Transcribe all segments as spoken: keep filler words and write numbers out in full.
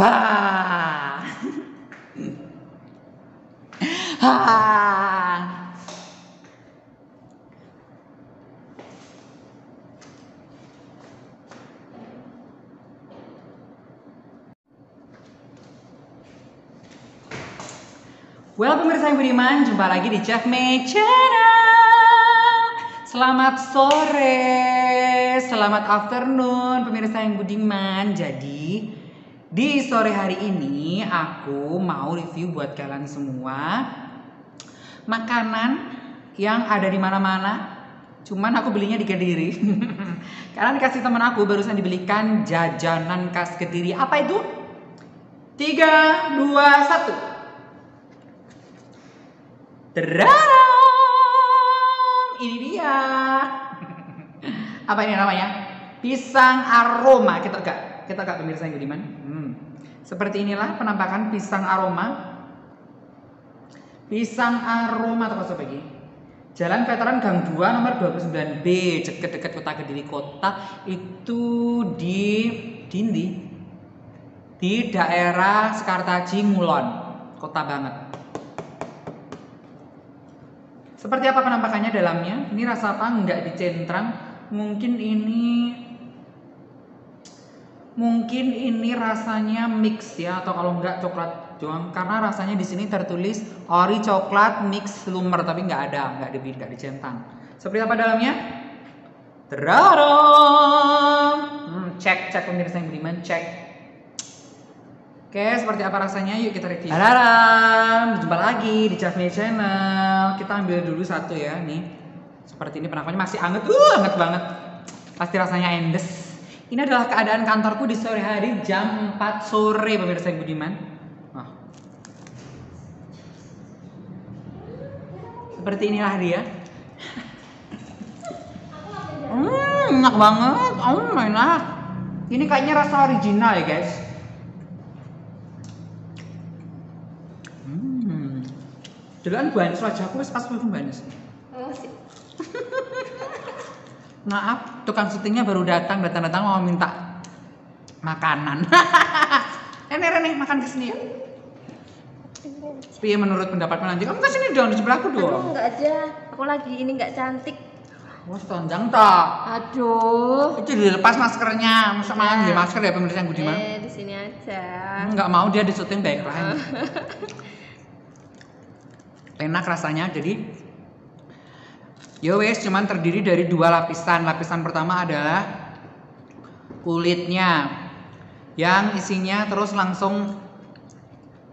Ah. Ah. Well, pemirsa yang budiman, jumpa lagi di Chef Mee Channel. Selamat sore, selamat afternoon pemirsa yang budiman. Jadi di sore hari ini aku mau review buat kalian semua makanan yang ada di mana-mana. Cuman aku belinya di Kediri. Karena dikasih teman aku barusan dibelikan jajanan khas Kediri. Apa itu? tiga, dua, satu. Tadam! Ini dia. Apa ini namanya? Pisang aroma. Kita enggak, kita enggak pemirsa yang budiman. Hmm. Seperti inilah penampakan pisang aroma. Pisang aroma atau pagi. Jalan Veteran Gang dua nomor dua puluh sembilan B, dekat-dekat Kota Kediri Kota, itu di Dindi. Di daerah Sekartaji Ngulon. Kota banget. Seperti apa penampakannya dalamnya? Ini rasa apa? Enggak dicentrang. Mungkin ini Mungkin ini rasanya mix ya, atau kalau enggak coklat doang. Karena rasanya di sini tertulis ori coklat mix lumer, tapi enggak ada, enggak di, enggak dicentang. Seperti apa dalamnya? Tadam! Hmm, cek cek pemirsa yang budiman, cek. Oke, seperti apa rasanya? Yuk kita review. Tadam, jumpa lagi di Chef Mee Channel. Kita ambil dulu satu ya, nih. Seperti ini penampakannya, masih anget, uh, anget banget. Pasti rasanya endes. Ini adalah keadaan kantorku di sore hari jam empat sore, pemirsa yang budiman. Oh. Seperti inilah dia. Hmm, enak banget. Oh, enak. Ini kayaknya rasa original ya, guys. Jalan banis wajahku wis pas pun banis. Maaf, tukang syutingnya baru datang, datang-datang mau minta makanan. Enak nih, makan kesini ya. Piye menurut pendapatmu nanti? Kamu kesini dong, di sebelahku dong. Aduh, enggak aja. Aku lagi ini enggak cantik. Wes tonjang tak. Aduh. Itu dilepas maskernya. Masa makan ya masker ya pemirsa yang budiman. Eh, di sini aja. Enggak mau dia di syuting backline. Enak rasanya, jadi ya wes, cuman terdiri dari dua lapisan. Lapisan pertama adalah kulitnya yang isinya, terus langsung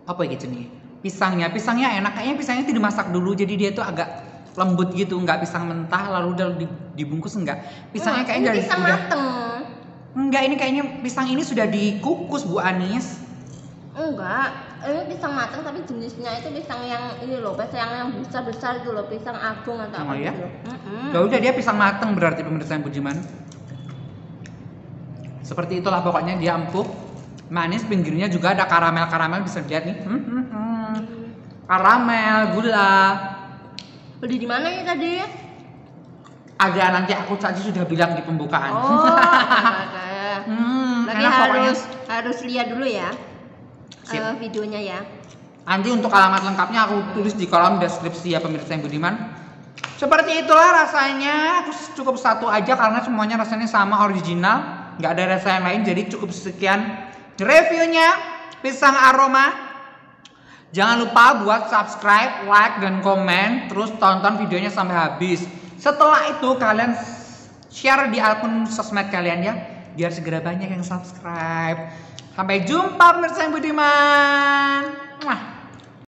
apa gitu nih, pisangnya. Pisangnya enak, kayaknya pisangnya tidak dimasak dulu, jadi dia tuh agak lembut gitu, nggak pisang mentah lalu udah dibungkus, enggak. Pisangnya kayaknya dari pisang mateng. Enggak, ini kayaknya pisang ini sudah dikukus Bu Anis. Enggak, ini pisang matang, tapi jenisnya itu pisang yang ini loh, pisang yang besar-besar itu loh, pisang agung atau apa gitu. Gak udah, dia pisang matang berarti pemirsa yang budiman. Seperti itulah pokoknya, dia empuk, manis, pinggirnya juga ada karamel-karamel, bisa dilihat nih. Hmm, hmm, hmm. Karamel, gula. Beli di mana ya tadi? Ada, nanti aku saja sudah bilang di pembukaan. Oh, okay. Hmm, lagi harus pokoknya. Harus lihat dulu ya. Uh, videonya ya. Nanti untuk alamat lengkapnya aku tulis di kolom deskripsi ya pemirsa yang budiman. Seperti itulah rasanya. Aku cukup satu aja karena semuanya rasanya sama, original, nggak ada rasa yang lain. Jadi cukup sekian reviewnya pisang aroma. Jangan lupa buat subscribe, like, dan komen. Terus tonton videonya sampai habis. Setelah itu kalian share di akun sosmed kalian ya, biar segera banyak yang subscribe. Sampai jumpa pemirsa yang budiman. Muah.